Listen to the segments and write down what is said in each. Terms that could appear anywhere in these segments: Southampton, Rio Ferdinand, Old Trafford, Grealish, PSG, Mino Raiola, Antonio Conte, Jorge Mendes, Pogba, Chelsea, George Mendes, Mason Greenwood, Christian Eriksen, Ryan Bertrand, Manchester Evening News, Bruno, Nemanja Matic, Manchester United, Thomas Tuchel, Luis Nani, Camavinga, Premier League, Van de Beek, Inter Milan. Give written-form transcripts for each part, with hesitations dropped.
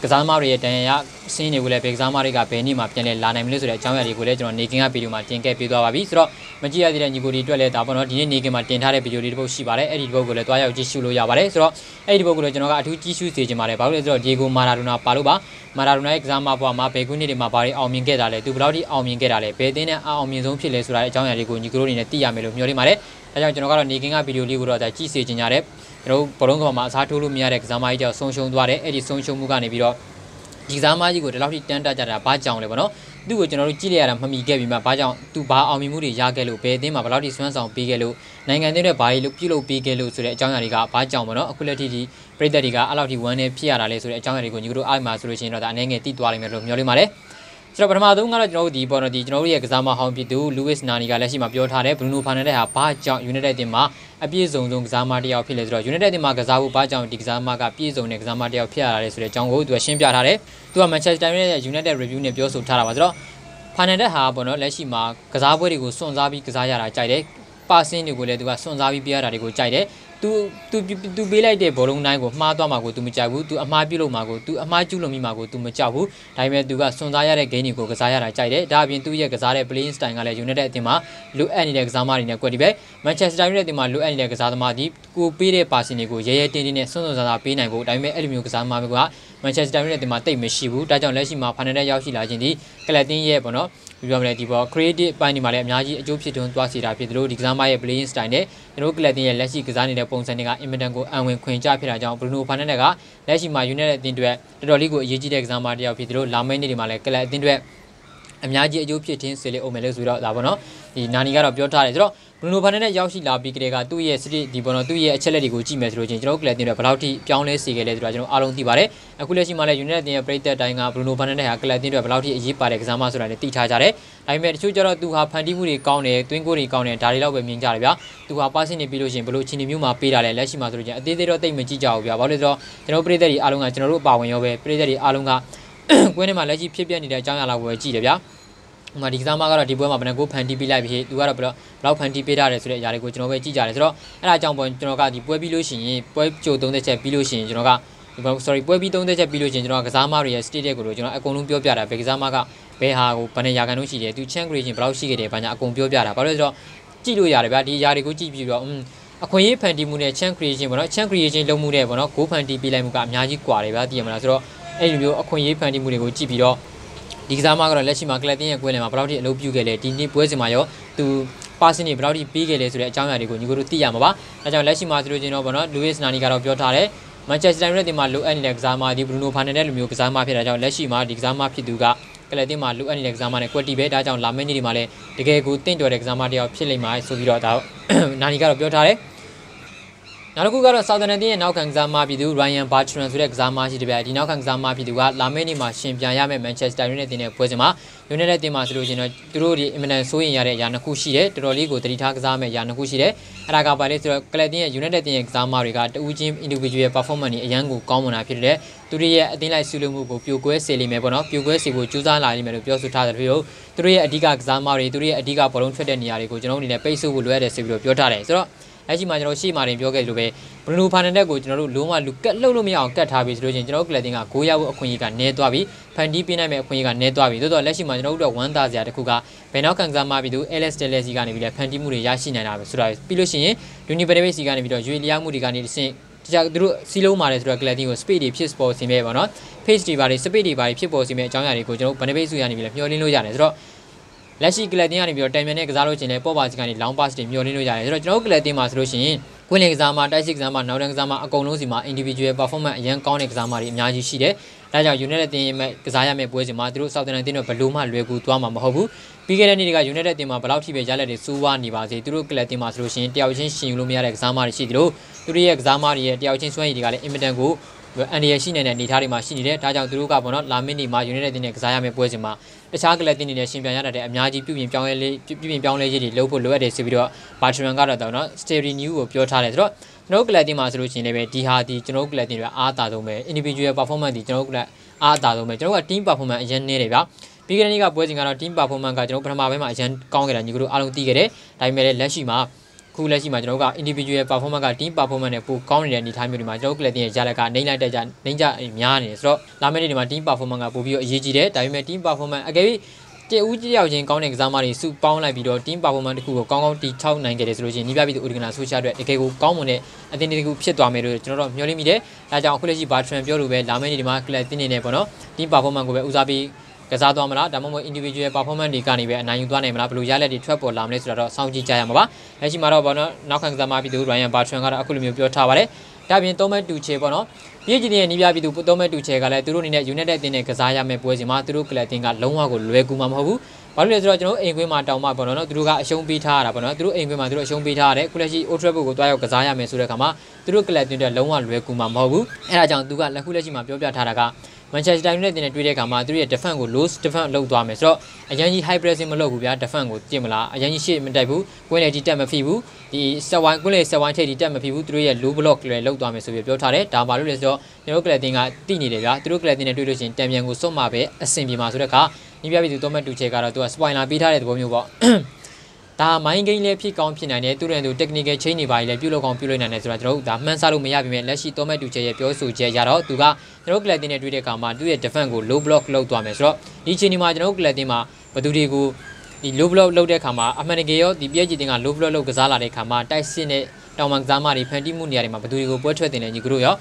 그자마리의 대야 신이굴의 백자마리가 베니마 편에 라나임리스의 장을 이굴의 저는 니깅아 비디오마 띵게 비도하비 쓰러 마지야디의 니구리 뜰에 다번어 디니 니깅마 띵타의 비디오를 보고 시바래 에디 보고를 도와요 지슈로 야바래 쓰러 에디 보고를 저는 아주 지슈스지 말해 바로 저는 디고 마라루나 바로바 마라루나의 그자마 보아마 베군이리마 바리 아오민게다래 두브라디 아오민게다래 베데네 아오민송 필레 쓰라의 장을 이고 니그로니네 띠야메로 묘리 말해 다자 저는 가로 니깅아 비디오 리고로 다 지시지냐래 여러분 보롱고마 사투루 미아의 그자마이자 송송도아래 에디 송송무가네 비로 지자마지고 라우티 딴다자라 바장을 보노 누구 저는 찌려야 맘미게비마 바장 두바 아미무리 야게로 베데마 라우티 스완상 비게로 나인간들의 바이로 피로 비게로 쓰레 장야리가 바장 보노 아쿨레티디 프레더리가 알라우티 원에 피야라래 쓰레 장야리고 니그로 아이마 쓰러 신이라다 안행에 띠도아리메로 묘리 말해 자, 그럼 저는 이 번호 디저너의 그자마 하운피도 루이스 나니가 레시마 뼈타래 브루노 파네레하 바장 유나이티드마 아비송송 그자마리아 필레서 유나이티드마 그자부 바장 디그자마가 비송네 그자마리아 피아라래 쓰레 장고 두가 신벼타래 두가 맨체스터 유나이티드 리뷰네 뼈소 타라 바서 파네레하 번호 레시마 그자부리고 손자비 그자야라 짜이데 파신이고 레두가 손자비 피아라리고 짜이데 두 빌라이데 보롱 나이고 마도 마고 두 미자고 두 아마비로 마고 두 아마주로 미마고 두 미자고 다음에 두가 손자야의 개니고 가자야라 짜이데 다빈 두의 가자의 플레인 스타일가 레 유나이티드 팀아 루앤이네 가자마리네 꿰디베 맨체스터 유나이티드마 루앤이네 가자마디 고 삐레 파시니고 예예틴디네 손손자자 삐나이고 다음에 엘미오 가자마비고가 맨체스터 유나이티드마 떼이 메시부 다정 레시마 파네레 야오시 라진디 클래틴의 번호 비바메 디버 크리에이티브 파이니 말에 아마지 아조 피드온 ጧ시다 피드로 디 가자마의 플레인 스타일네 저로 클래틴의 레시 가자니네 ပုံစံတွေက imminent ကိုအံဝင်ခွင်ကြဖြစ်တာကြောင့် Bruno Fernandes ကလက်ရှိမှာ United အသင်းတွေတော်တော်လေးကိုအရေးကြီးတဲ့ကစားသမားတစ်ယောက်ဖြစ်သလို လာမယ့်နေ့တွေမှာ လည်း ကလပ်အသင်းတွေအများကြီးအကျိုးဖြစ်ထင်းစေလိမ့်အောင်မယ်လို့ဆိုတော့ဒါပေါ့နော်ဒီ Nani ကတော့ပြောထားတယ်ဆိုတော့ Bruno Fernandes ရောက်ရှိလာပြီးကတည်းကသူ့ရဲ့ street ဒီပေါ့နော်သူ့ရဲ့အချက်လက်တွေကိုကြည့်မယ်ဆိုလို့ချင်းကျွန်တော်ကလပ်အသင်းတွေဘယ်လောက်ထိပြောင်းလဲစေခဲ့လဲဆိုတာကျွန်တော်အားလုံးသိပါတယ်အခုလက်ရှိမှာလည်း United အသင်းရဲ့ President တိုင်းက Bruno Fernandes ဟာကလပ်အသင်းတွေဘယ်လောက်ထိအရေးပါတဲ့ကစားသမားဆိုတာလည်းသိထားကြတယ်ဒါပေမဲ့တချို့ကျတော့သူဟာဖန်တီးမှုတွေကောင်းတယ်တွင်းကိုတွေကောင်းတယ်ဒါတွေလောက်ပဲမြင်ကြတယ်ဗျာ 두가 빠시니 빌로신 블루 친이 뮤마 빼라래 레시마 소리지 아데데로 떼이면 찌자오비야 바로서 저노 프레데리 아롱가 저노로 바원요베 프레데리 아롱가 꽌네마 레시 핍변니데 장야라고 찌데비야 ဒီကစားမကတော့ဒီပွဲမှာဘယ်နှကိုဖန်တီးပေးလိုက်ပြီသူကတော့ဘယ်လောက်ဖန်တီးပေးထားတယ်ဆိုတဲ့အရာတွေကိုကျွန်တော်ပဲကြည့်ကြတယ်ဆိုတော့အဲ့ဒါကြောင့်ပေါ့ကျွန်တော်ကဒီပွဲပြီးလို့ရှိရင်ပွဲကြိုတုံးတဲ့ချက်ပြီးလို့ရှိရင်ကျွန်တော်က sorry ပွဲပြီးတုံးတဲ့ချက်ပြီးလို့ရှိရင်ကျွန်တော်ကကစားမရဲ့စတေးတဲ့ကိုကျွန်တော်အကုန်လုံးပြောပြတာဘယ်ကစားမကဘယ်ဟာကိုဘယ်နှရာခိုင်နှုန်းရှိတယ်သူချန်ခရီးရှင်ဘယ်လောက်ရှိခဲ့တယ်ဘာညာအကုန်ပြောပြတာဘာလို့လဲဆိုတော့ ကြည့်လို့ရတယ်ဗျာ ဒီຢာတွေကိုကြည့်ပြီးတော့ အခွင့်အရေး ဖန်တီးမှုနဲ့ chance creation ပေါ့နော် chance creation လုပ်မှုတဲ့ပေါ့နော် goal ဖန်တီးပေးလိုက်မှုကအများကြီးကွာတယ်ဗျာ သိရမလားဆိုတော့ အဲ့လိုမျိုး အခွင့်အရေး ဖန်တီးမှုတွေကိုကြည့်ပြီးတော့ ဒီကစားမကတော့ လက်ရှိမှာ Club Team ရဲ့ကွင်းထဲမှာ ဘယ်လောက်ထိအလုပ်ပြုခဲ့လဲ ဒီနေ့ပွဲစဉ်မှာရော သူ passing တွေဘယ်လောက်ထိပေးခဲ့လဲဆိုတဲ့အကြောင်းအရာတွေကို ညီကိုတို့သိရမှာပါ ဒါကြောင့် လက်ရှိမှာဆိုလို့ကျွန်တော် ပေါ့နော် Luis Nani ကတော့ပြောထားတယ် Manchester United ဒီမှာ လိုအပ်နေတဲ့ ကစားသမား Bruno Fernandes လိုမျိုး ကစားသမားဖြစ်တာကြောင့် လက်ရှိမှာ ဒီကစားသမားဖြစ်သူက ကလပ်အသင်းမှာ လိုအပ်နေတဲ့ ကစားသမားနဲ့ ကွက်တီပဲ ဒါကြောင့် လာမယ့်နေ့တွေမှာလည်း တကယ်ကို တင့်တော်တဲ့ ကစားသမားတစ်ယောက် ဖြစ်လိမ့်မယ် ဆိုပြီးတော့ ဒါ နာနီကတော့ ပြောထားတယ် နောက်တစ်ခုကတော့ Southampton ရဲ့ နောက်ခံ ကစားသမားဖြစ်သူ Ryan Bertrand ဆိုတဲ့ ကစားသမားရှိတယ်ဗျာ ဒီ နောက်ခံ ကစားသမားဖြစ်သူက လာမယ့်နေ့မှာ ရှင်ပြန်ရမယ် Manchester United နဲ့ ပွဲစဉ်မှာ United အသင်းမှာဆိုလို့ရှိရင်တော့ သူတို့ဒီ imminent စိုးရင်ရတဲ့ ຢာ 2 ခုရှိတယ် တော်တော်လေးကို သတိထားကစားရမယ့် ຢာ 2 ခုရှိတယ် အဲ့ဒါကပါလဲဆိုတော့ Club ရဲ့ United ရဲ့ ကစားသမားတွေက တဦးချင်း individual performance တွေအများကြီးကောင်းမွန်တာဖြစ်တယ် သူတို့ရဲ့အသင်းလိုက်ဆုလို့မှုကိုပြိုကွဲစေလိမ့်မယ်ပေါ့နော် ပြိုကွဲစေဖို့ကြိုးစားလာလိမ့်မယ်လို့ပြောဆိုထားတယ်တပည့်တို့ သူတို့ရဲ့အဓိကကစားသမားတွေ သူတို့ရဲ့အဓိကဘောလုံးထွက်တဲ့နေရာတွေကိုကျွန်တော်တို့အနေနဲ့ပိတ်ဆို့ဖို့လိုအပ်တယ်ဆိုပြီးတော့ပြောထားတယ် ဆိုတော့ အဲ့ဒီမှာကျွန်တော်ရှေ့မှာတင်ပြောခဲ့လို့ပဲ Bruno Fernandes ကိုကျွန်တော်တို့လုံးဝလူကတ်လှုပ်လို့မရအောင်ကတ်ထားပြီးဆိုလို့ချင်းကျွန်တော်တို့ကလပ်တင်က goal ရဖို့အခွင့်အရေးကနည်းသွားပြီ ဖန်တီးပေးနိုင်မယ့်အခွင့်အရေးကနည်းသွားပြီ သို့တော့လက်ရှိမှာကျွန်တော်တို့ကဝမ်းသာစရာတစ်ခုက ဘယ်နောက်ကံကစားမှပြီးသူ LS Telesi ကနေပြီးလဲဖန်တီးမှုတွေရရှိနိုင်တာပဲဆိုတော့ ပြီးလို့ရှိရင် Duni Benavente ကနေပြီးတော့ရွေးလျားမှုတွေကနေတစ်ဆင့် သူတို့စီလုံးမှာလဲဆိုတော့ကလပ်တင်ကိုစပီဒ်တွေဖြစ်ပေါ်စေမယ်ပေါ့နော် Pace တွေဘာတွေစပီဒ်တွေဘာတွေဖြစ်ပေါ်စေမယ့်အကြောင်းအရာတွေကိုကျွန်တော်တို့ Benavente ကနေပြီးလဲမျှော်လင့်လို့ရတယ်ဆိုတော့ လက်ရှိကလပ်တင်ကနေပြီးတော့ တန်မြန်နဲ့ ကစားလို့ခြင်းလဲပေါ်ပါစီကနေ long pass တွေမျှော်လင့်လို့ရတယ်ဆိုတော့ကျွန်တော်တို့ကလပ်တင်မှာဆိုလို့ရှိရင် ကွင်းလင်ကစားသမား တိုက်စစ်ကစားသမား နောက်တန်းကစားသမား အကုန်လုံးစီမှာ individual performance အရန်ကောင်းတဲ့ကစားသမားတွေအများကြီးရှိတယ် ဒါကြောင့် United အသင်းရဲ့ကစားရမယ့်ပွဲစဉ်မှာ သူတို့ Southampton အသင်းတို့ဘယ်လိုမှလွယ်ကူသွားမှာမဟုတ်ဘူး ပြီးခဲ့တဲ့နေ့တွေက United အသင်းမှာဘယ်လောက်ထိပဲရလက်တွေစိုးဝါးနေပါစေ သူတို့ကလပ်တင်မှာဆိုလို့ရှိရင် တယောက်ချင်းရှင်ယူလို့မရတဲ့ကစားသမားတွေရှိသလို သူတို့ရဲ့ကစားသမားတွေရဲ့တယောက်ချင်းစွမ်းရည်တွေကလည်း imminent ကို အန်ဒီရရှိနေတဲ့အနေထားတွေမှာရှိနေတယ် ဒါကြောင့် သူတို့ကပေါ့နော် လာမယ့်နေ့မှာ United အသင်းနဲ့ကစားရမယ့်ပွဲစဉ်မှာ တခြားကလပ်အသင်းတွေနဲ့ရှင်ပြန်ရတဲ့အများကြီးပြုပြင်ပြောင်းလဲရေးတွေလုပ်ဖို့လိုအပ်တယ်ဆိုပြီးတော့ Bertrand ကတော့တော့နော် Steady New ကိုပြောထားတယ်ဆိုတော့ ကျွန်တော်တို့ကလပ်အသင်းမှာဆိုလို့ရှိရင်လည်းဒီဟာဒီကျွန်တော်တို့ကလပ်အသင်းတွေအားသာဆုံးပဲ individual performance ဒီကျွန်တော်တို့ကလပ် အားသာဆုံးပဲကျွန်တော်က team performance အရင်နည်းတယ်ဗျာပြီးခဲ့တဲ့နေ့ကပွဲစဉ်ကတော့ team performance ကကျွန်တော်ပထမပိုင်းမှာအရင်ကောင်းခဲ့တာညီကတို့အားလုံးသိခဲ့တယ်ဒါပေမဲ့လက်ရှိမှာခုလက်ရှိမှာကျွန်တော်က individual performance က team performance နဲ့ပိုကောင်းနေတဲ့အနေအထားမျိုးတွေမှာကျွန်တော်ကလပ်တင်ရဲ့ရလဒ်ကနိုင်လိုက်တဲ့ကြနိုင်ကြများနေတယ်ဆိုတော့လာမယ့်နေ့တွေမှာ team performance ကပိုပြီးတော့အရေးကြီးတယ်ဒါပေမဲ့ team performance အကယ်၍တဦးကြီးရောက်ချင်းကောင်းတဲ့ကစားသမားတွေစုပေါင်းလိုက်ပြီးတော့ team performance တစ်ခုကိုကောင်းကောင်းတီထောက်နိုင်ခဲ့တယ်ဆိုလို့ရှိရင်နီးပြပြီးသူ Original Social အတွက်တကယ်ကိုကောင်းမွန်တဲ့အသင်းတစ်ခုဖြစ်သွားမယ်လို့ကျွန်တော်တို့မျှော်လင့်မိတယ်။ဒါကြောင့်အခုလက်ရှိ Bartran ပြောလို့ပဲလာမယ့်နေ့ဒီမှာ Club တင်းနေတယ်ပေါ့နော်။ team performance ကိုပဲဦးစားပေးကစားသွားမလားဒါမှမဟုတ် individual performance တွေကနေပဲအနိုင်ယူသွားနိုင်မလားဘယ်လိုရလဒ်တွေထွက်ပေါ်လာမလဲဆိုတာတော့စောင့်ကြည့်ကြရမှာပါ။လက်ရှိမှာတော့ပေါ့နော်နောက်ခံကစားသမားပြီးသူ Ryan Bartran ကတော့အခုလိုမျိုးပြောထားပါတယ်။ဒါပြင်3 match တူချေပေါ့နော်။ပြည်ကြီးရဲ့နီးပြပြီးသူ3 match တူချေကလည်းသူတို့အနေနဲ့ United အသင်းနဲ့ကစားရမယ့်ပွဲစဉ်မှာသူတို့ Club တင်းကလုံးဝကိုလွယ်ကူမှာမဟုတ်ဘူး။ဘာလို့လဲဆိုတော့ကျွန်တော်အိမ်ခွေးမှာတောင်မှပေါ့နော်သူတို့ကအရှုံးပေးထားရတာပေါ့နော်သူတို့အိမ်ခွေးမှာသူတို့အရှုံးပေးထားရတယ်ခုလက်ရှိ Old Trafford ကိုတွားရောက်ကစားရမယ်ဆိုတဲ့အခါမှာသူတို့ကလပ်တင်တဲ့လုံးဝလွယ်ကူမှာမဟုတ်ဘူးအဲဒါကြောင့်သူကလက်ခုလက်ရှိမှာပြောပြထားတာက Manchester United တင်တဲ့တွေ့တဲ့အခါမှာသူတို့ရဲ့ defense ကို low defense လုပ်သွားမယ်ဆိုတော့အရင်ကြီး high pressing မလုပ်ဘူးဗျာ defense ကိုတင်မလားအရင်ကြီးရှေ့မတိုက်ဘူးကွင်းလေကြီးတက်မဖြစ်ဘူးဒီဆက်ဝိုင်းကွင်းလေဆက်ဝိုင်းထိပ်ကြီးတက်မဖြစ်ဘူးသူတို့ရဲ့ low block တွေလုပ်သွားမယ်ဆိုပြီးပြောထားတယ်ဒါဘာလို့လဲဆိုတော့ကျွန်တော်ကလပ်တင်ကတိနေတယ်ဗျာသူတို့ကလပ်တင်နဲ့တွေ့လို့ရှိရင်တံပြန်ကိုစွတ်မှာပဲအဆင်ပြေမှာဆိုတဲ့အခါနီးပြပြီးသူတော့မှတူချေကတော့သူက spoiler ပေးထားတဲ့သဘောမျိုးပေါ့ဒါ mind game လည်းဖြစ်ကောင်းဖြစ်နိုင်တယ်သူတို့လည်းသူ technical change တွေပါလေပြုတ်လောက်ကောင်းပြုတ်လိုက်နိုင်တယ်ဆိုတော့ကျွန်တော်တို့ဒါမှန်းဆလို့မရပါဘူးလက်ရှိတော့မှတူချေရဲ့ပြောဆိုချက်ရတော့သူကကျွန်တော် Club တင်နဲ့တွေ့တဲ့အခါမှာသူ့ရဲ့ defense ကို low block လောက်သွားမယ်ဆိုတော့ဒီချိန်ဒီမှာကျွန်တော် Club တင်မှာဘသူတွေကိုဒီ low block လောက်တဲ့အခါမှာအမှန်တကယ်ရောဒီPSG တင်က low block လောက်ကစားလာတဲ့အခါမှာတိုက်စစ်နဲ့တောင်ပံကစားမတွေဖန်တီးမှုနေရာတွေမှာဘသူတွေကိုပွဲထွက်တင်တယ်ညီကတို့ရေ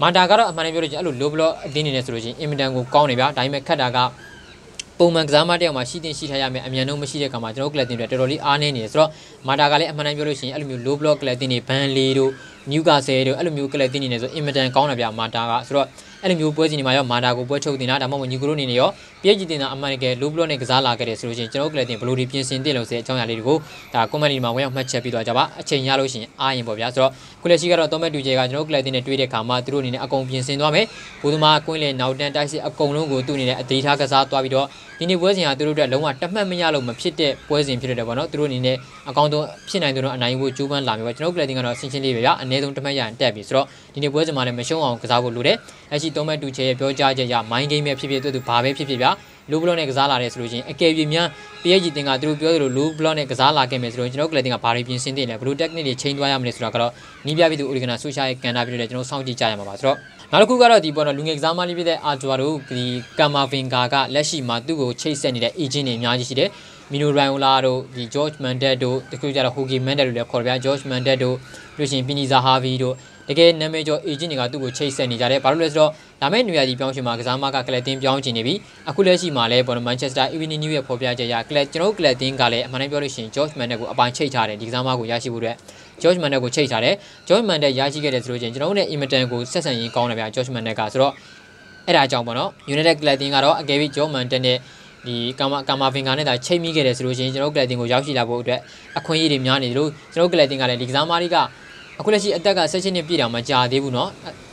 ာမာတာကတော့အမှန်တကယ်ပြောလို့ကျွန်တော်အဲ့လို low block အတင်းနေနေဆိုလို့ချင်း imminent ကိုကောင်းနေဗျာဒါပေမဲ့ခက်တာကပုံမှန်ကစားမတယောက်မှာရှိတင်ရှိထားရမယ်အမြန်ဆုံးမရှိတဲ့ခါမှာကျွန်တော်ကလပ်တင်တွေတော်တော်လေးအားနည်းနေတယ်ဆိုတော့မာတာကလည်းအမှန်တမ်းပြောလို့ရှိရင်အဲ့လိုမျိုး low block ကလပ်တင်တွေဘန်လီတို့နျူကာဆယ်တို့အဲ့လိုမျိုးကလပ်တင်တွေနဲ့ဆိုအင်မတန်ကောင်းတာဗျာမာတာကဆိုတော့အဲ့လိုမျိုးပွဲစဉ်တွေမှာရောမာတာကိုပွဲချုပ်တင်တာဒါမှမဟုတ်ညီကရိုနေနေရောPSGတင်တာအမှန်တကယ် low block နဲ့ကစားလာခဲ့တယ်ဆိုလို့ရှိရင်ကျွန်တော်ကလပ်တင်ဘလို့ဒီပြင်ဆင်တင်လို့ဆိုတဲ့အကြောင်းအရာလေးတွေကိုဒါ comment တွေမှာဝင်အောင်မှတ်ချက်ပြီးသွားကြပါအချိန်ရလို့ရှိရင်အားရင်ပေါ့ဗျာဆိုတော့ခုလက်ရှိကတော့ Thomas Tuchel ကကျွန်တော်ကလပ်တင်နဲ့တွေ့တဲ့ခါမှာသူတို့အနေနဲ့အကုန်ပြင်ဆင်သွားမယ်ဘုသမားကွင်းလေနောက်တန်းတိုက်စစ်အကုန်လုံးကိုသူ့အနေနဲ့အသေးထားကစားသွားပြီးတော့ဒီနေ့ပွဲစဉ်ဟာသူတို့အတွက်လုံးဝတက်မှတ်မရလို့မဖြစ်တဲ့ပွဲစဉ်ဖြစ်တယ်ပေါ့နော်သူတို့အနေနဲ့အကောင့်တော့ဖြစ်နိုင်သူတော့အနိုင်ဖို့ကြိုးပမ်းလာမျိုးပဲကျွန်တော်ကလပ်တင်ကတော့ဆင်ချင်းလေးပဲဗျအနည်းဆုံးတက်မှတ်ရရင်တက်ပြီဆိုတော့ဒီနေ့ပွဲစဉ်မှာလည်းမရှုံးအောင်ကစားဖို့လိုတယ်လက်ရှိThomas Tuchel ရဲ့ပြောကြားချက်အရ mind game ပဲဖြစ်ဖြစ်သူဘာပဲဖြစ်ဖြစ်ဗျာ low block နဲ့ကစားလာတယ်ဆိုလို့ချင်းအကယ်၍များ PSG တင်ကသူတို့ပြောသလို low block နဲ့ကစားလာခဲ့မယ်ဆိုတော့ကျွန်တော်ကလပ်တင်ကဘာတွေပြင်ဆင်တင်လဲဘယ်လို technique တွေချိန်သွားရမလဲဆိုတာကတော့နီးပြပြီးသူ Original Social ရဲ့ကန်တာပြည့်တယ်ကျွန်တော်စောင့်ကြည့်ကြရမှာပါဆိုတော့နောက်တစ်ခုကတော့ဒီပေါ်တော့လူငယ်ကစားမလေးဖြစ်တဲ့ Arthur တို့ဒီ Camavinga ကလက်ရှိမှာသူ့ကိုချိတ်ဆက်နေတဲ့ agent တွေအများကြီးရှိတယ်။ Mino Raiola တို့ဒီ George Mendes တို့တခုကြတော့ Jorge Mendes လို့လည်းခေါ်ကြဗျာ George Mendes တို့ပြီးရှင် Pinisa Harvey တို့တကယ်နာမည်ကျော် agent တွေကသူ့ကိုချိတ်ဆက်နေကြတယ်ဘာလို့လဲဆိုတော့ဒါမဲ့နေရာကြီးပြောင်းရှင်မှာကစားမကကလပ်တင်ပြောင်းချင်နေပြီအခုလက်ရှိမှာလည်းပေါ်တော့ Manchester Evening News ရဲ့ဖော်ပြချက်အရကလပ်ကျွန်တော်ကလပ်တင်ကလည်းအမှန်တမ်းပြောလို့ရှိရင် George Mendes ကိုအပိုင်ချိတ်ထားတယ်ဒီကစားမကိုရရှိဖို့အတွက်George Mendes ကိုချိန်ထားတယ် George Mendes ရရှိခဲ့တယ်ဆိုလို့ချင်းကျွန်တော်တို့နဲ့ Imatan ကိုဆက်ဆံရင်းကောင်းတယ်ဗျာ George Mendes ကဆိုတော့အဲ့ဒါကြောင့်ပေါ့နော် United Club တင်ကတော့အကယ်၍ George Mendes နဲ့ဒီCamavinga နဲ့ဒါချိန်မိခဲ့တယ်ဆိုလို့ချင်းကျွန်တော်တို့ Club တင်ကိုရောက်ရှိလာဖို့အတွက်အခွင့်အရေးတွေများနေတယ်လို့ကျွန်တော်တို့ Club တင်ကလည်းဒီကစားမားတွေကအခုလက်ရှိအသက်က16နှစ်ပြည့်တာမှကြာသေးဘူးเนาะ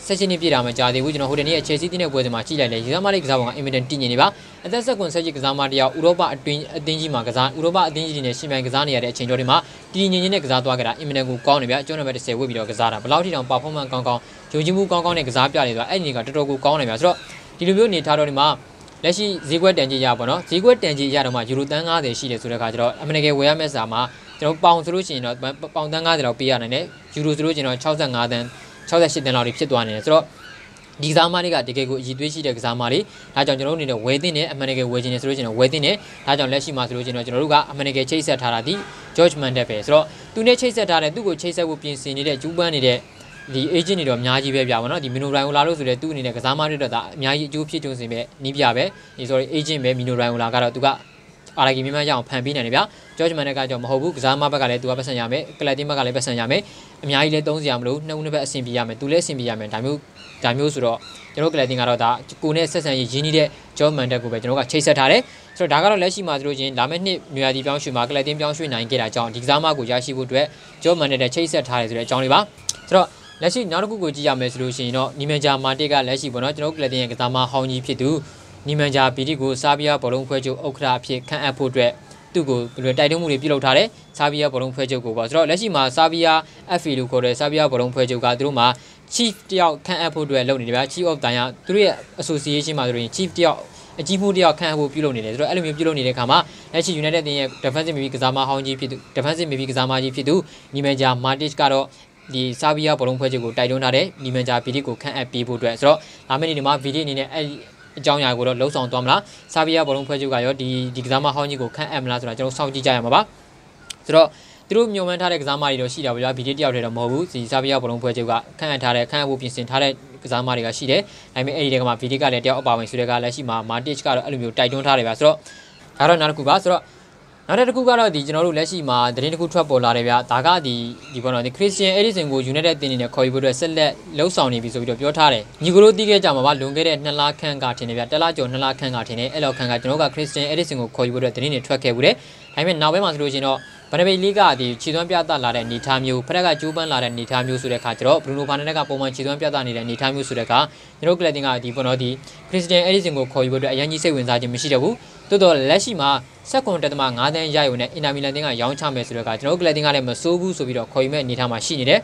16နှစ်ပြည့်တာမှကြာသေးဘူးကျွန်တော်ဟိုတနေ့ရဲ့ Chelsea တင်းတဲ့ပွဲစဉ်မှာကြည့်လိုက်တယ်ကစားမလေးကစားပုံက Imminent တည်နေနေပါအသက်16ကစားမတယောက်ဥရောပအတွင်းအသင်းကြီးမှာကစားဥရောပအသင်းကြီးတွေနဲ့ရှင်ပြိုင်ကစားနေရတဲ့အချိန်ကျော်တွေမှာတည်ငြိမ်နေတဲ့ကစားသွားကြတာ Imminent ကိုကောင်းနေဗျာကျွန်တော်နံပါတ်10ဝစ်ပြီးတော့ကစားတာဘယ်လောက်ထိတောင် performance ကောင်းကောင်းယုံကြည်မှုကောင်းကောင်းနဲ့ကစားပြနေဆိုတာအဲ့ဒီကတော်တော်ကိုကောင်းနေဗျာဆိုတော့ဒီလိုမျိုးနေထားတော့ဒီမှာလက်ရှိဈေးကွက်တန်ကြီးရပါတော့ဈေးကွက်တန်ကြီးရတော့မှယူရိုတန်း90ရှိတယ်ဆိုတဲ့အခါကျတော့အမှန်တကယ်ဝယ်ရမယ့်စာမှာကျွန်တော်ပေါင်ဆိုလို့ရှိရင်တော့ပေါင်တန်း90လောက်ပေးရနိုင်တယ်ယူရိုဆိုလို့ရှိရင်တော့65တန်း68တန်းလောက်တွေဖြစ်သွားနေတယ်ဆိုတော့ဒီကစားမတွေကတကယ်ကိုအကြီးသွေးရှိတဲ့ကစားမတွေဒါကြောင့်ကျွန်တော်တို့အနေနဲ့ဝယ်သင့်တယ်အမှန်တကယ်ဝယ်ချင်တယ်ဆိုလို့ရှိရင်ဝယ်သင့်တယ်ဒါကြောင့်လက်ရှိမှာဆိုလို့ရှိရင်တော့ကျွန်တော်တို့ကအမှန်တကယ်ချိတ်ဆက်ထားတာဒီ George Mendes ပဲဆိုတော့သူနဲ့ချိတ်ဆက်ထားတဲ့သူ့ကိုချိတ်ဆက်ဖို့ပြင်ဆင်နေတဲ့ကျူးပန်းနေတဲ့ဒီ agent တွေတော့အများကြီးပဲပြပါတော့ဒီ Mino Raiola လို့ဆိုတဲ့သူ့အနေနဲ့ကစားမတွေတော့ဒါအများကြီးအကျိုးဖြစ်ကြုံစင်ပဲနီးပြပဲဒီ sorry agent ပဲ Mino Raiola ကတော့သူကအားကြီးမြန်မာရအောင်ဖန်ပေးနိုင်တယ်ဗျာ George Mendes ကကြောင့်မဟုတ်ဘူးကစားမဘက်ကလည်းသူကပတ်စံရမယ်ကလပ်တင်ဘက်ကလည်းပတ်စံရမယ်အများကြီးလည်းသုံးစရာမလိုနှစ်ဦးနှစ်ဘက်အဆင်ပြေရမယ်သူလည်းအဆင်ပြေရမယ်ဒါမျိုးဆိုတော့ကျွန်တော်ကလပ်တင်ကတော့ဒါကိုနဲ့ဆက်ဆံရင်းနှီးတဲ့ George Mendes ကိုပဲကျွန်တော်ကချိတ်ဆက်ထားတယ်ဆိုတော့ဒါကတော့လက်ရှိမှာတို့ချင်းလာမယ့်နှစ်နွေရာသီပြောင်းရွှေ့မှာကလပ်တင်ပြောင်းရွှေ့နိုင်ခဲ့တာကြောင့်ဒီကစားမကိုရရှိဖို့အတွက် George Mendes နဲ့ချိတ်ဆက်ထားတယ်ဆိုတဲ့အကြောင်းလေးပါဆိုတော့လက်ရှိနောက်တစ်ခုကိုကြည့်ရမယ်ဆိုလို့ရှိရင်တော့နီမန်ဂျာမာတစ်ကလက်ရှိပေါ့နော်ကျွန်တော်ကလပ်တင်ရဲ့ကစားမဟောင်းကြီးဖြစ်သူနီမန်ဂျာပီတီကိုဆာဗီယာဘောလုံးခွဲချုပ်ဥက္ကဋ္ဌအဖြစ်ခန့်အပ်ဖို့အတွက်သူ့ကိုတိုက်တွန်းမှုတွေပြုလုပ်ထားတယ်ဆာဗီယာဘောလုံးခွဲချုပ်ကိုပေါ့ဆိုတော့လက်ရှိမှာဆာဗီယာ FA လို့ခေါ်တဲ့ဆာဗီယာဘောလုံးခွဲချုပ်ကသူတို့မှာ chief တယောက် can apple တွေလုပ်နေတယ်ဗျာ chief of တိုင်းက သူတို့ရဲ့ association မှာဆိုရင် chief တယောက် အကြီးမှု တယောက် can apple ပြုလုပ်နေတယ်ဆိုတော့ အဲ့လိုမျိုး ပြုလုပ်နေတဲ့အခါမှာ လက်ရှိ United တင်ရဲ့ defensive midfield ကစားမဟောင်းကြီးဖြစ်သူ defensive midfield ကစားမကြီးဖြစ်သူ Nemanja Matic ကတော့ 이 사비아 보롱포지고 다이존아래 니만자 비리고 칸 앱 비보드에 서 라면이 니마 비리니네 애정야고로 로송 도암라 사비아 보롱포지가 요디 디그자마 하니고 칸 앱라 소라 저로 사우지자야마바 그래서 드루 묘만 타래 그자마리도 시다보야 비리 띠아오래도 모부 이 사비아 보롱포지가 칸 앱타래 칸 앱고 빈신 타래 그자마리가 시대 다음에 에리데가마 비리가 래 띠아오 바윈 수레가 라시마 마티치가 로 알루미오 다이존타래 봐 그래서 가로 나르쿠바 그래서 နောက်တစ်ခုကတော့ဒီကျွန်တော်တို့လက်ရှိမှာသတင်းတစ်ခုထွက်ပေါ်လာတယ်ဗျာဒါကဒီဘောနော်ဒီ Christian Eriksen ကို United တင်နေနဲ့ခေါ်ယူဖို့အတွက်ဆက်လက်လှုပ်ဆောင်နေပြီဆိုပြီးတော့ပြောထားတယ်ညီကိုတို့သိခဲ့ကြမှာပါလွန်ခဲ့တဲ့2လခန့်ကထင်တယ်ဗျာ1လကျော်2လခန့်ကထင်တယ်အဲ့လောက်ခန့်ကကျွန်တော်က Christian Eriksen ကိုခေါ်ယူဖို့အတွက်သတင်းတွေထွက်ခဲ့ဘူးတယ်ဒါပေမဲ့နောက်ပိုင်းမှာဆိုလို့ရှိရင်တော့ Premier League ကဒီခြေသွမ်းပြသလာတဲ့အနေအထားမျိုးဖက်ကကြိုးပန်းလာတဲ့အနေအထားမျိုးဆိုတဲ့အခါကျတော့ Bruno Fernandes ကပုံမှန်ခြေသွမ်းပြသနေတဲ့အနေအထားမျိုးဆိုတဲ့အခါကျွန်တော်တို့ Club တင်ကဒီဘောနော်ဒီ Christian Eriksen ကိုခေါ်ယူဖို့အတွက်အရင်ကြီးစိတ်ဝင်စားခြင်းမရှိတော့ဘူးတိုးတော့လက်ရှိမှာ 19.5 တန်း ရယူနဲ့ Inter Milan တင်ကရောင်းချမယ်ဆိုတော့ကျွန်တော်တို့ Club တင်ကလည်းမစိုးဘူးဆိုပြီးတော့ခေါ်ယူမဲ့အနေထားမှာရှိနေတယ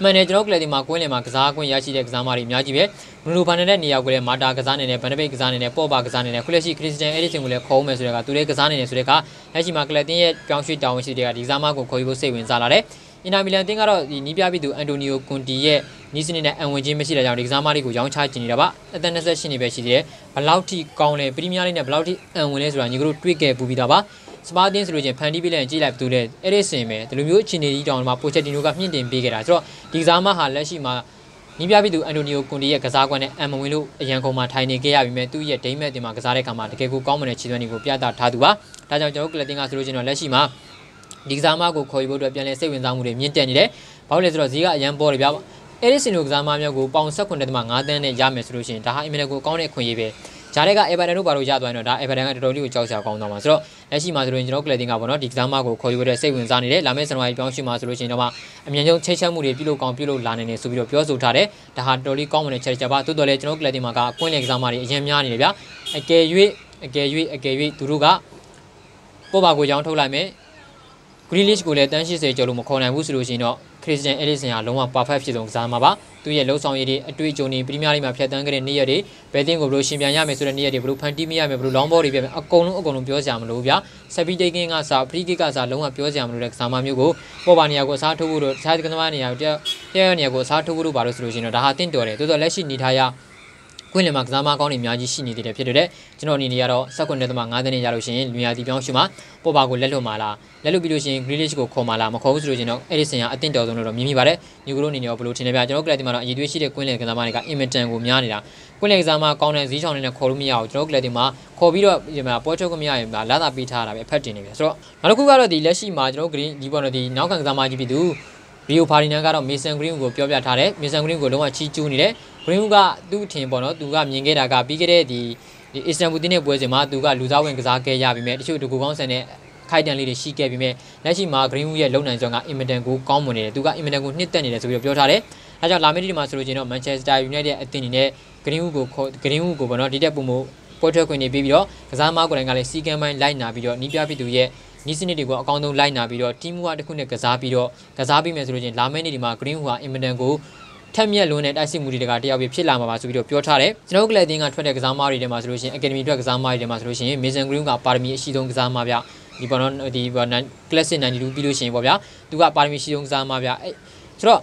်မှန်တယ်ကျွန်တော် Club တင်မှာကွင်းလယ်မှာကစားကွင်းရရှိတဲ့ကစားမတွေအများကြီးပဲ Bruno Fernandes နေရာကိုလည်းမာတာကစားနေတယ် Van de Beek ကစားနေတယ် Pogba ကစားနေတယ်ခုလက်ရှိ Christian Eriksen ကိုလည်းခေါ်ဦးမယ်ဆိုတော့သူလည်းကစားနေတယ်ဆိုတော့လက်ရှိမှာ Club တင်ရဲ့ပြောင်းရွှေ့တာဝန်ရှိတဲ့ကဒီကစားမကိုခေါ်ယူဖို့စိတ်ဝင်စားလာတယ် Inter Milan တင်ကတော့ဒီနီးပြားပြည်သူ Antonio Conte ရဲ့နီးစနစ်နဲ့အံဝင်ခြင်းမရှိတဲ့ကြောင့်ဒီကစားမတွေကိုရောင်းချနေနေတာပါအသက် 28 နှစ်ပဲရှိသေးတယ်ဘလောက်ထိကောင်းလဲပရီးမီးယားလိနဲ့ဘလောက်ထိအံဝင်လဲဆိုတာညီတို့တွေ့ခဲ့ပူပြီးတာပါ Spartan ဆိုလို့ချင်းဖန်တီးပြလဲကြည့်လိုက်ဘူးလေအဲ့ဒီစင်ပဲဒီလိုမျိုးအခြေအနေကြီးတောင်မှပိုချက်တီနိုကမြင့်တင်ပေးခဲ့တာဆိုတော့ဒီကစားမဟာလက်ရှိမှာ နီးပြားပြည်သူ Antonio Conte ရဲ့ကစားကွက်နဲ့အံဝင်လို့အရန်ကုန်မှာထိုင်နေခဲ့ရပြီမဲ့သူ့ရဲ့ဒိမ့်မဲ့တင်မှာကစားတဲ့ခါမှာတကယ်ကိုကောင်းမွန်တဲ့ခြေသွင်းတွေကိုပြသထားသူပါဒါကြောင့်ကျွန်တော်တို့ကလပ်တင်ကဆိုလို့ချင်းတော့လက်ရှိမှာ ဒီကစားမကိုခေါ်ယူဖို့အတွက်ပြန်လဲစိတ်ဝင်စားမှုတွေမြင့်တက်နေတယ်။ဘာလို့လဲဆိုတော့ဈေးကအရန်ပေါ်တယ်ဗျာ Eriksen တို့ကစားမမျိုးကိုပေါင် 19.5 တန်းနဲ့ရမယ်ဆိုလို့ရှိရင်ဒါဟာအင်မတန်ကိုကောင်းတဲ့ခွင့်ရေးပဲ။ဂျားတွေကအေဗာတန်တို့ပါလို့ရသွားရင်တော့ဒါ အေဗာတန် ကတော်တော်လေးကိုကြောက်စရာကောင်းသွားမှာဆိုတော့လက်ရှိမှာဆိုရင်ကျွန်တော်ကလပ်တင်ကပေါ့နော်ဒီကစားမကိုခေါ်ယူရတဲ့စိတ်ဝင်စားနေတဲ့လာမယ့်ဇန်နဝါရီပြောင်းရွှေ့မှာဆိုလို့ရှိရင်တော့အမြန်ဆုံးချိန်ချက်မှုတွေပြုလုပ်ကောင်းပြုလုပ်လာနိုင်တယ်ဆိုပြီးတော့ပြောဆိုထားတယ်။ဒါဟာတော်တော်လေးကောင်းမွန်တဲ့ချက်ကြပါသို့တော်လည်းကျွန်တော်ကလပ်တင်မှာကကွင်းလယ်ကစားမတွေအရင်များနေတယ်ဗျာ။အကယ်၍သူတို့က Grealish ကိုလည်း 80 ကျော်လို့မခေါ်နိုင်ဘူးဆိုလို့ရှိရင်တော့ Christian Eriksen ကလုံးဝ perfect ဖြစ်ဆုံးကစားမပါသူရဲ့လှုပ်ဆောင်ရည်တွေအတွေ့အကြုံတွေပရီးမီးယားလိမှာဖြတ်သန်းခဲ့တဲ့နေ့ရက်တွေဘယ်သင်းကိုဘယ်လိုရှင်ပြန်ရမယ်ဆိုတဲ့နေ့ရက်တွေဘယ်လိုဖန်တီးမရမယ်ဘယ်လိုလောင်းဘောတွေပြမယ်အကုန်လုံးပြောစရာမလိုဘူးဗျာ set piece ကစားလုံးဝပြောစရာမလိုတဲ့ကစားမမျိုးကိုပေါ်ပါနေရာကိုအစားထိုးဖို့တို့စားကစားနေရာကိုတရရနေရာကိုအစားထိုးဖို့တို့ပါလို့ဆိုလို့ရှိရင်တော့ဒါဟာတင့်တော်တယ်သို့တော့လက်ရှိနေထားရ ကွင်းလယ်မှာကစားမကောင်းတွေအများကြီးရှိနေသေးတယ်ဖြစ်တဲ့ကျွန်တော်အနေနဲ့ကတော့ 19.5 တန်းရလို့ရှိရင်လူရည်ပြောင်းရှုမှာပေါ်ပါကိုလက်လွတ်မလားလက်လွတ်ပြီးလို့ရှိရင် Grealish ကိုခေါ်မလားမခေါ်ဘူးဆိုလို့ရှိရင်တော့ Eriksen ကအသင့်တော်ဆုံးလို့တော့မြင်မိပါတယ်ညီကိုတို့အနေနဲ့တော့ဘယ်လိုထင်လဲဗျာကျွန်တော် Club တင်မှာတော့အည်သွေးရှိတဲ့ကွင်းလယ်ကစားမတွေက Rio Ferdinand ကတော့ Mason Greenwood ကိုပြောပြထားတယ် Mason Greenwood ကိုလုံးဝချီးကျူးနေတယ် Greenwood ကသူ့ထင်ပေါ့နော်သူကမြင်ခဲ့တာကပြီးခဲ့တဲ့ဒီ Istanbul တင်ရဲ့ပွဲစဉ်မှာသူကလူစားဝင်ကစားခဲ့ရပြီးမြဲတချို့ဒူကူကောင်းဆန်တဲ့ခိုက်တန်လေးတွေရှိခဲ့ပြီးမြဲလက်ရှိမှာ Greenwood ရဲ့လုံနိုင်စွမ်းက Immediate ကိုကောင်းမွန်နေတယ်သူက Immediate ကိုနှစ်တက်နေတယ်ဆိုပြီးတော့ပြောထားတယ်ဒါကြောင့် လာမယ့် ဒီမှာ ဆိုလို့ရှိရင်တော့ Manchester United ရဲ့အသင်းအနေနဲ့ Greenwood ကိုပေါ့နော်ဒီတက်ပုံကိုပွဲထွက်ခွင့်တွေပေးပြီးတော့ကစားမကိုယ်တိုင်ကလည်းစီကံပိုင်းလိုက်နာပြီးတော့နီးပြဖြစ်သူရဲ့ နီးစနစ်တွေကိုအကောင်းဆုံးလိုက်နာပြီးတော့ team ကတစ်ခုနဲ့ကစားပြီးတော့လာမယ့်နေ့ဒီမှာ Greenwood ဟာအင်မတန်ကိုထက်မြက်လွန်းတဲ့တိုက်စစ်မှုတွေတကတယောက်ပဲဖြစ်လာမှာပါဆိုပြီးတော့ပြောထားတယ်ကျွန်တော်တို့ Club တင်ကထွက်တဲ့ကစားမတွေထဲမှာဆိုလို့ရှိရင် Academy ထွက်ကစားမတွေထဲမှာဆိုလို့ရှိရင် Mason Greenwood ကပါရမီအရှိဆုံးကစားမဗျာ ဒီပေါ်တော့ဒီ Classic 92 ပြီးလို့ရှိရင်ပေါ့ဗျာသူကပါရမီအရှိဆုံးကစားမဗျာ ဆိုတော့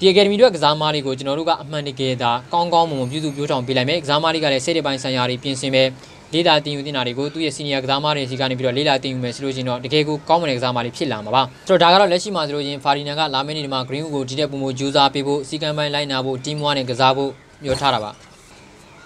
ဒီ Academy ထွက်ကစားမတွေကိုကျွန်တော်တို့ကအမှန်တကယ်ဒါကောင်းကောင်းမွန်ပြုစုပြောင်းပေးလိုက်မယ်ကစားမတွေကလည်းစိတ်တပိုင်းဆန်ရာတွေပြင်ဆင်မယ် လေ့လာတင်ယူတင်တာတွေကိုသူ့ရဲ့ senior ကစားမတွေစီကနေပြီးတော့လေ့လာတင်ယူမယ်ဆိုလို့ရှိရင်တော့တကယ်ကိုကောင်းမွန်တဲ့ကစားမတွေဖြစ်လာမှာပါဆိုတော့ဒါကတော့လက်ရှိမှာဆိုလို့ရှိရင် Ferdinand ကလာမယ့်နေ့ဒီမှာ Greenwood ကိုကြည့်တဲ့ပုံကိုကြိုးစားပေးဖို့ စီကံပိုင်း လိုက်နာဖို့ team နဲ့ကစားဖို့ပြောထားတာပါ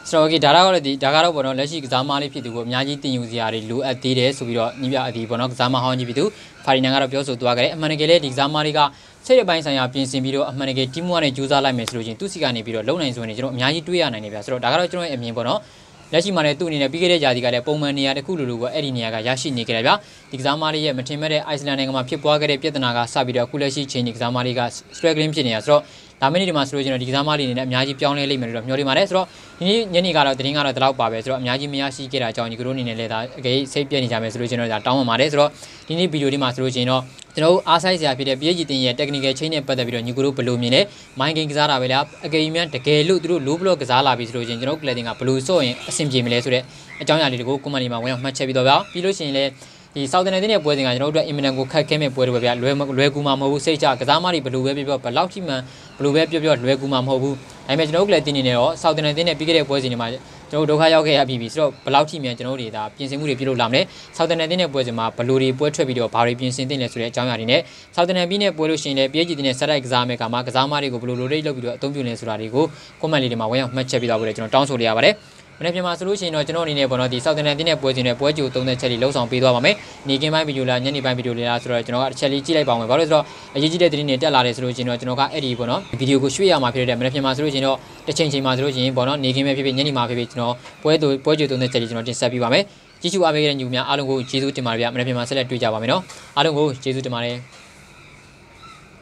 ဆိုတော့ okay ဒါကတော့ပေါ့နော် လက်ရှိကစားမလေးဖြစ်သူကိုအများကြီးတင်ယူစရာတွေလိုအပ်သေးတယ်ဆိုပြီးတော့ညီပြအဒီပေါ့နော်ကစားမဟောင်းကြီးဖြစ်သူ Ferdinand ကတော့ပြောဆိုသွားကြတယ်အမှန်တကယ်လည်းဒီကစားမတွေက စိတ်တပိုင်းဆိုင်ရာပြင်ဆင်ပြီးတော့အမှန်တကယ် team နဲ့ကြိုးစားလိုက်မယ်ဆိုလို့ရှိရင်သူ့စီကနေပြီးတော့လုံနိုင်စွမ်းတွေကျွန်တော်အများကြီးတွေးရနိုင်တယ်ဗျာဆိုတော့ဒါကတော့ကျွန်တော်ရဲ့အမြင်ပေါ့နော် လက်ရှိမှာလည်းသူ့အနေနဲ့ပြီးခဲ့တဲ့ရာသီကလည်းပုံမှန်နေရာတစ်ခုလိုလိုပဲအဲ့ဒီနေရာကရရှိနေကြတယ်ဗျာဒီကစားမလေးရဲ့မထင်မဲ့တဲ့ Iceland နိုင်ငံမှာဖြစ်ပွားခဲ့တဲ့ပြဿနာကစပြီးတော့အခုလက်ရှိချိန်ကြီးကစားမလေးက struggling ဖြစ်နေတာဆိုတော့ ဒီကစားမလေးက 다음에 이리 마스로 지는 리그 사마리네 아주 뼈네 레이멜로 묘리 말해. 그래서 이 년이 가라 드링 가라 들어 봐. 그래서 아주 많이 시게라 자오니 그로니네 레다 게 세이프에 자매 그래서 저는 다운 말해. 그래서 이 비디오리 마스로 지는 저는 아사이스야 필에 비지 땡의 테크닉의 체인에 빠져 비로 니 그룹 블루 미네 마이킹 기자라 베라 아게이면 데겔루 드루 루블로 기자라 비 그래서 저는 클레딩가 블루 소인 심지 밀레 그래서 아장야리고 꾸만이마 원 맞춰 비도 봐. 비로신에 이 사우드네 드네 보여진가 저도 임난고 칵케메 보여 봐. 뢰구마 뭐 세이자 가자마리 블루 웨 비벼 발라우치만 블루 웨 비벼 뢰구마 뭐 부. 다음에 저도 클레딩이네요. 사우드네 드네 비게레 보여진이마 저도 독하 역에 야 비비. 그래서 발라우치면 저도리 다 변신물이 비로 라네. 사우드네 드네 보여진마 블루리 뽀에 쳐 비려 바리 변신된네. 그래서 아장야리네. 사우드네 비네 보여로신네 비지 드네 사라이 가자메가 마 가자마리고 블루 로레이 럭 비려 아동뷰네 소라리고 코멘리리마 와요. 맞춰 비다 그래 저는 다운 소리야 바래. 만약에 솔루션은 저는 이내 번호디 사우드네 드네 보여진의 보여지고 동네 체리 럭상 비도와 밤에 니게마이 비디오라 녀니바이 비디오라 그래서 저는 체리 찌라이 방에 바로 그래서 예지대 드린에 떼라래 솔루션은 저는가 에디 번호 비디오고 쉬야마 필요해. 만약에 솔루션은 대체인지마 솔루션 번호 니게메 비비 녀니마 비비 저는 보여지고 동네 체리 저는 인사 비밤에 지주와 베게는 유미야 아롱고 제수 띠마리야. 만약에 셀렛 뛰자 밤에요. 아롱고 제수 띠마리